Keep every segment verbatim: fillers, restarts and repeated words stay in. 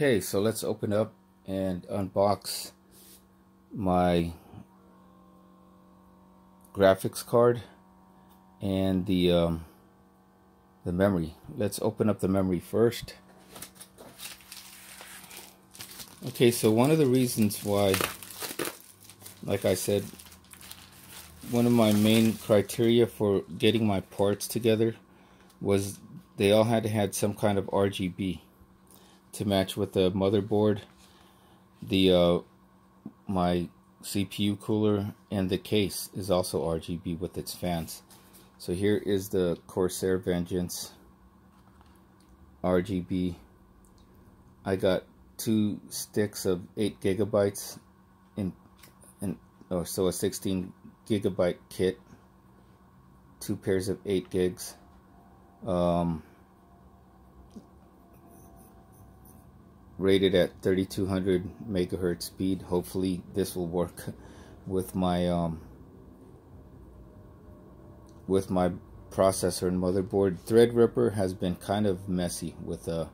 Okay, so let's open up and unbox my graphics card and the um, the memory. Let's open up the memory first. Okay, so one of the reasons why, like I said, one of my main criteria for getting my parts together was they all had to have some kind of R G B to match with the motherboard, the uh, my C P U cooler, and the case is also R G B with its fans. So here is the Corsair Vengeance R G B. I got two sticks of eight gigabytes in, in or so a sixteen gigabyte kit, two pairs of eight gigs. Um, rated at thirty-two hundred megahertz speed. Hopefully this will work with my um, with my processor and motherboard. Threadripper has been kind of messy with uh,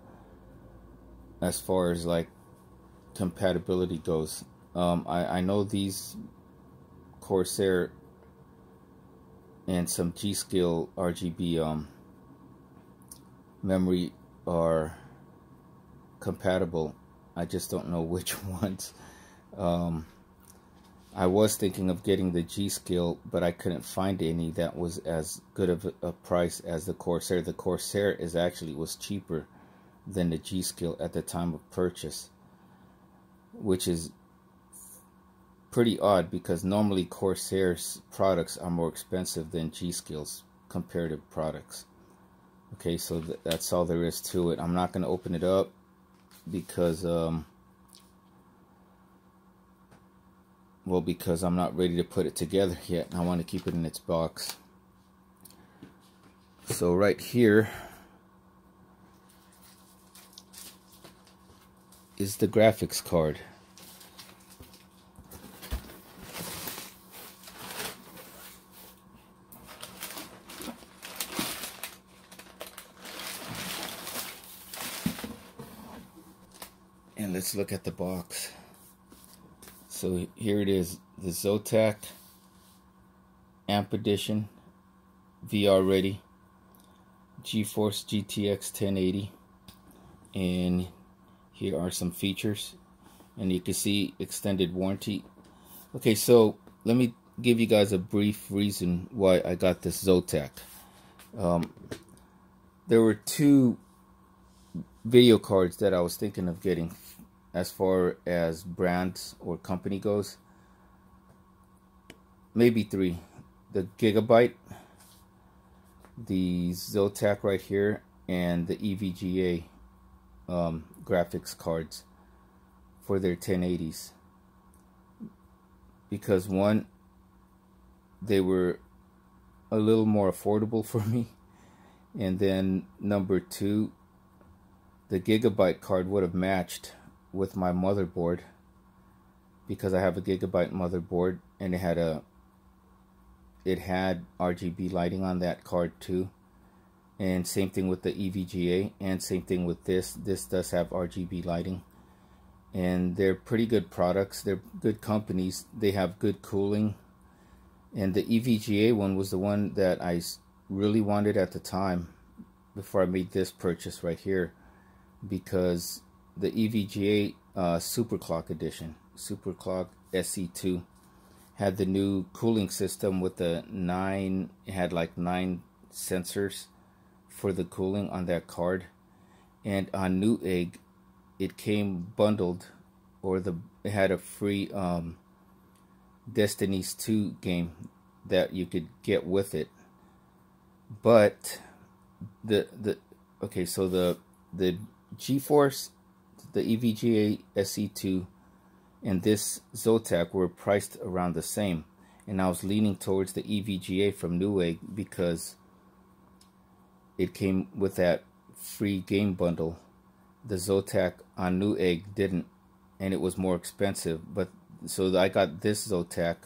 as far as like compatibility goes. Um, I, I know these Corsair and some G-Skill R G B um, memory are compatible. I just don't know which ones. um, I was thinking of getting the G-Skill, but I couldn't find any that was as good of a price as the Corsair. The Corsair is actually was cheaper than the G-Skill at the time of purchase, which is pretty odd because normally Corsair's products are more expensive than G-Skill's comparative products. Okay, so th that's all there is to it. I'm not going to open it up because um well because I'm not ready to put it together yet. I want to keep it in its box. So right here is the graphics card. And let's look at the box. So here it is, the Zotac A M P Edition, V R Ready, GeForce G T X ten eighty, and here are some features, and you can see extended warranty. Okay, so let me give you guys a brief reason why I got this Zotac. Um, there were two video cards that I was thinking of getting as far as brands or company goes, maybe three: the Gigabyte, the Zotac right here, and the E V G A um, graphics cards for their ten eighties, because one, they were a little more affordable for me, and then number two, the Gigabyte card would have matched with my motherboard because I have a Gigabyte motherboard, and it had a it had R G B lighting on that card too, and same thing with the E V G A, and same thing with this. This does have R G B lighting, and they're pretty good products. They're good companies. They have good cooling, and the E V G A one was the one that I really wanted at the time before I made this purchase right here, because the E V G A uh, Superclock Edition, Superclock S C two, had the new cooling system with the nine, it had like nine sensors for the cooling on that card. And on Newegg, it came bundled, or the it had a free um, Destiny two game that you could get with it. But the the okay, so the the GeForce, the E V G A S C two, and this Zotac were priced around the same, and I was leaning towards the E V G A from Newegg because it came with that free game bundle. The Zotac on Newegg didn't, and it was more expensive. But so I got this Zotac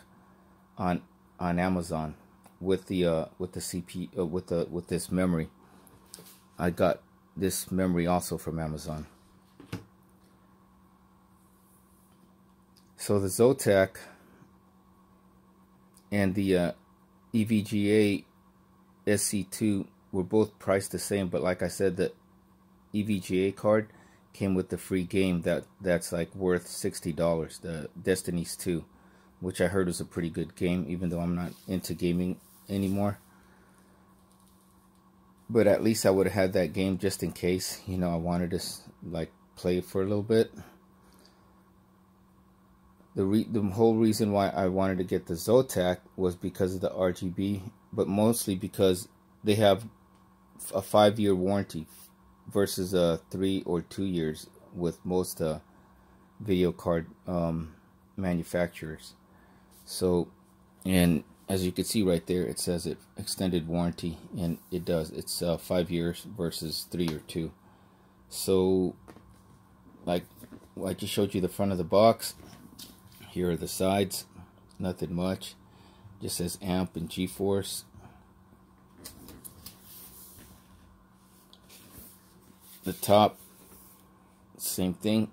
on on Amazon with the uh, with the C P U, uh, with the with this memory. I got this memory also from Amazon. So the Zotac and the uh, E V G A S C two were both priced the same, but like I said, the E V G A card came with the free game that that's like worth sixty dollars, the Destiny two, which I heard was a pretty good game, even though I'm not into gaming anymore. But at least I would have had that game just in case, you know, I wanted to like play for a little bit. The re the whole reason why I wanted to get the Zotac was because of the R G B, but mostly because they have a five year warranty versus a three or two years with most uh, video card um, manufacturers. So, and as you can see right there, it says it extended warranty, and it does. It's uh, five years versus three or two. So, like I just showed you the front of the box. Here are the sides. Nothing much. Just says A M P and GeForce. The top, same thing.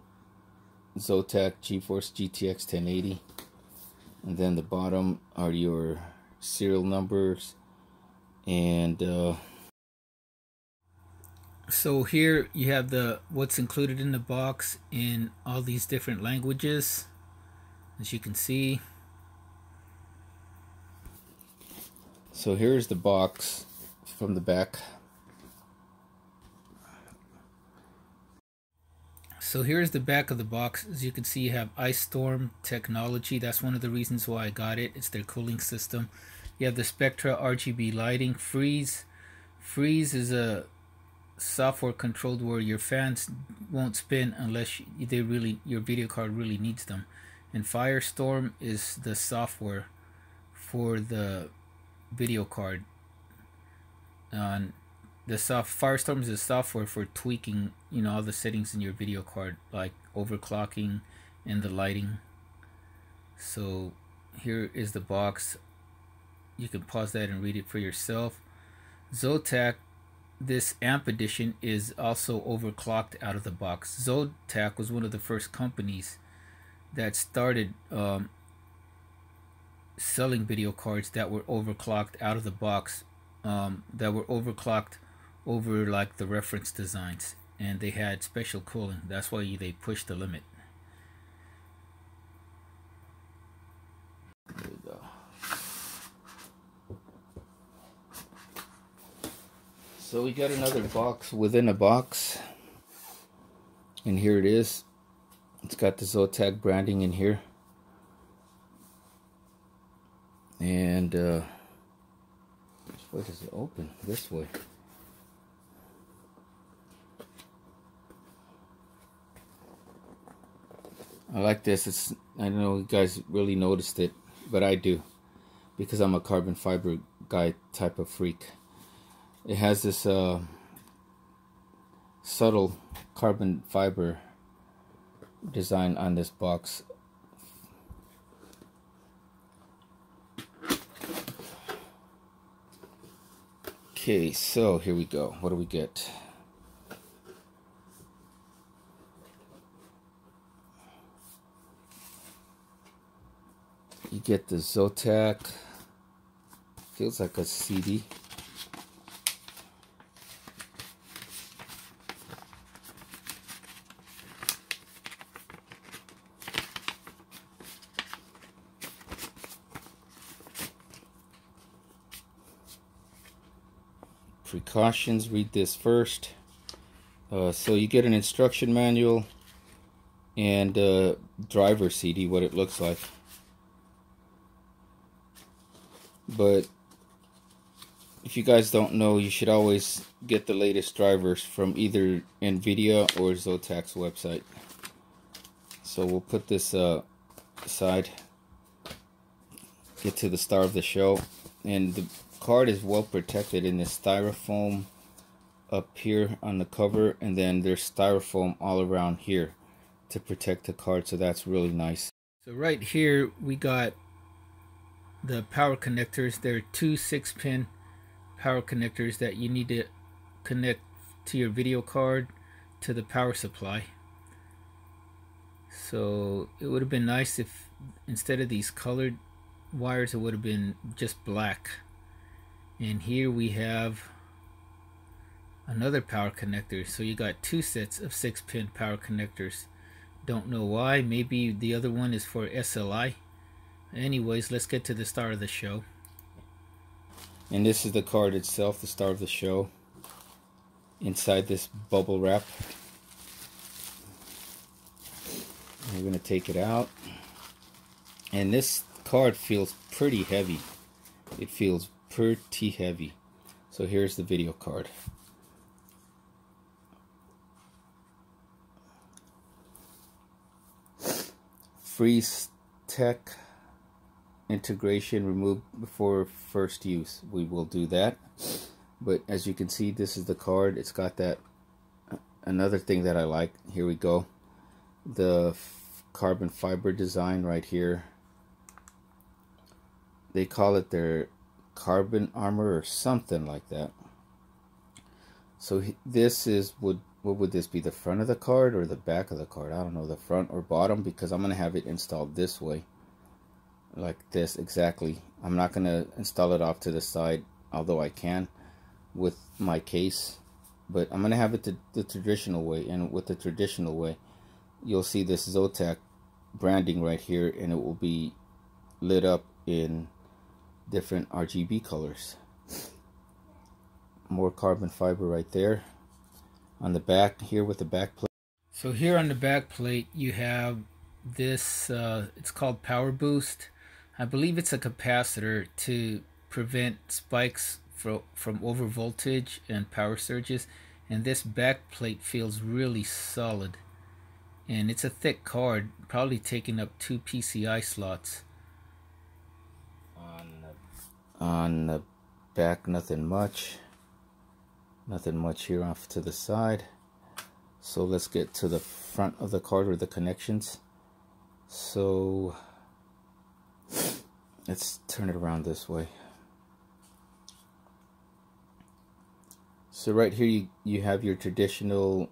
Zotac GeForce G T X ten eighty. And then the bottom are your serial numbers. And uh, so here you have the what's included in the box in all these different languages, as you can see. So here's the box from the back. So here's the back of the box. As you can see, you have Ice Storm technology. That's one of the reasons why I got it. It's their cooling system. You have the Spectra R G B lighting. Freeze. Freeze is a software controlled where your fans won't spin unless they really your video card really needs them. And Firestorm is the software for the video card. On The soft Firestorm is a software for tweaking, you know, all the settings in your video card, like overclocking and the lighting. So here is the box. You can pause that and read it for yourself. Zotac, this A M P edition is also overclocked out of the box. Zotac was one of the first companies that started um, selling video cards that were overclocked out of the box, um, that were overclocked over like the reference designs, and they had special cooling. That's why they pushed the limit. There you go. So we got another box within a box, and here it is. It's got the Zotac branding in here, and uh, which way does it open? This way. I like this. It's, I don't know if you guys really noticed it, but I do, because I'm a carbon fiber guy type of freak. It has this uh, subtle carbon fiber design on this box. Okay, so here we go. What do we get? You get the Zotac, feels like a C D. Precautions, read this first. Uh, so you get an instruction manual and uh, driver C D, what it looks like. But if you guys don't know, you should always get the latest drivers from either NVIDIA or Zotac's website. So we'll put this uh, aside, get to the star of the show. And the card is well protected in this styrofoam up here on the cover, and then there's styrofoam all around here to protect the card, so that's really nice. So right here we got the power connectors. There are two six pin power connectors that you need to connect to your video card to the power supply. So it would have been nice if instead of these colored wires, it would have been just black. And here we have another power connector. So you got two sets of six pin power connectors. Don't know why. Maybe the other one is for S L I. Anyways, let's get to the star of the show. And this is the card itself, the star of the show, inside this bubble wrap. We're going to take it out. And this card feels pretty heavy. It feels pretty heavy. So here's the video card. Freeze tech integration removed before first use. We will do that. But as you can see, this is the card. It's got that. Another thing that I like, here we go, the carbon fiber design right here. They call it their carbon armor or something like that. So this is, would what would this be, the front of the card or the back of the card? I don't know, the front or bottom, because I'm gonna have it installed this way, like this exactly. I'm not gonna install it off to the side, although I can with my case, but I'm gonna have it the, the traditional way. And with the traditional way, you'll see this Zotac branding right here, and it will be lit up in different R G B colors. More carbon fiber right there on the back here with the back plate. So here on the back plate you have this, uh, it's called Power Boost. I believe it's a capacitor to prevent spikes from, from over voltage and power surges. And this back plate feels really solid, and it's a thick card, probably taking up two P C I slots. On the, on the back, nothing much. Nothing much here off to the side. So let's get to the front of the card, or the connections. So let's turn it around this way. So right here you, you have your traditional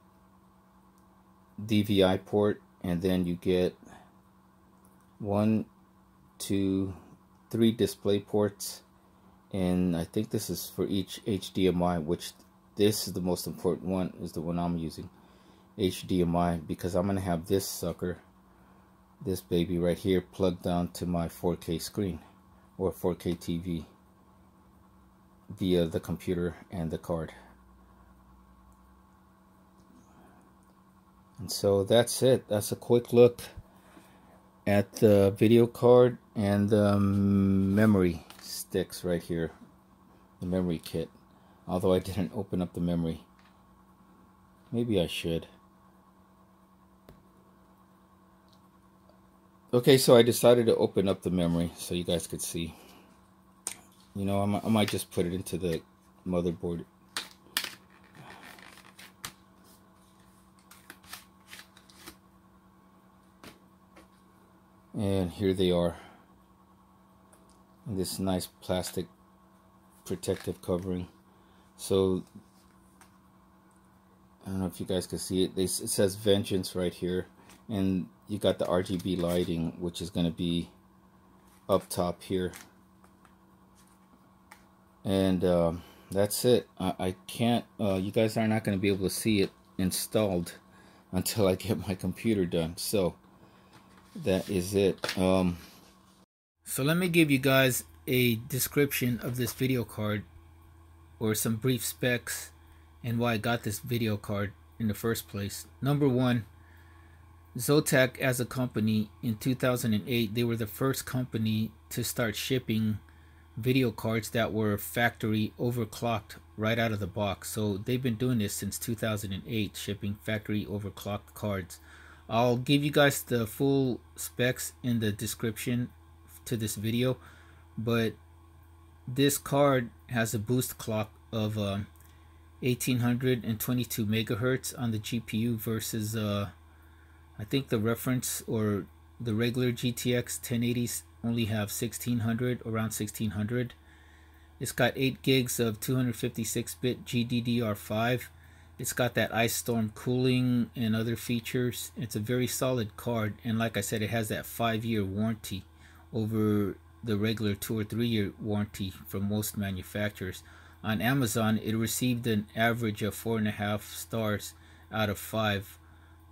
D V I port, and then you get one, two, three display ports, and I think this is for each H D M I, which this is the most important one, is the one I'm using, H D M I, because I'm gonna have this sucker, this baby right here, plugged down to my four K screen or four K T V via the computer and the card. And so that's it. That's a quick look at the video card and the memory sticks right here, the memory kit, although I didn't open up the memory. Maybe I should. Okay, so I decided to open up the memory so you guys could see. You know, I might, I might just put it into the motherboard. And here they are, in this nice plastic protective covering. So I don't know if you guys can see it. It says Vengeance right here, and you got the R G B lighting, which is going to be up top here. And um, that's it. I, I can't. Uh, you guys are not going to be able to see it installed until I get my computer done. So that is it. Um so let me give you guys a description of this video card, or some brief specs and why I got this video card in the first place. Number one, Zotac as a company, in two thousand eight they were the first company to start shipping video cards that were factory overclocked right out of the box. So they've been doing this since two thousand eight, shipping factory overclocked cards. I'll give you guys the full specs in the description to this video, but this card has a boost clock of um, eighteen twenty-two megahertz on the G P U versus uh, I think the reference or the regular G T X ten eighties only have sixteen hundred, around sixteen hundred. It's got eight gigs of two fifty-six bit G D D R five. It's got that Ice Storm cooling and other features. It's a very solid card, and like I said, it has that five year warranty over the regular two or three year warranty from most manufacturers. On Amazon, it received an average of four and a half stars out of five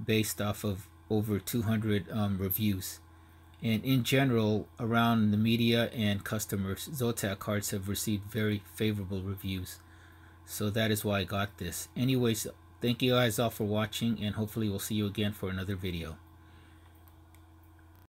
based off of over two hundred um, reviews. And in general, around the media and customers, Zotac cards have received very favorable reviews. So that is why I got this. Anyways, thank you guys all for watching, and hopefully we'll see you again for another video.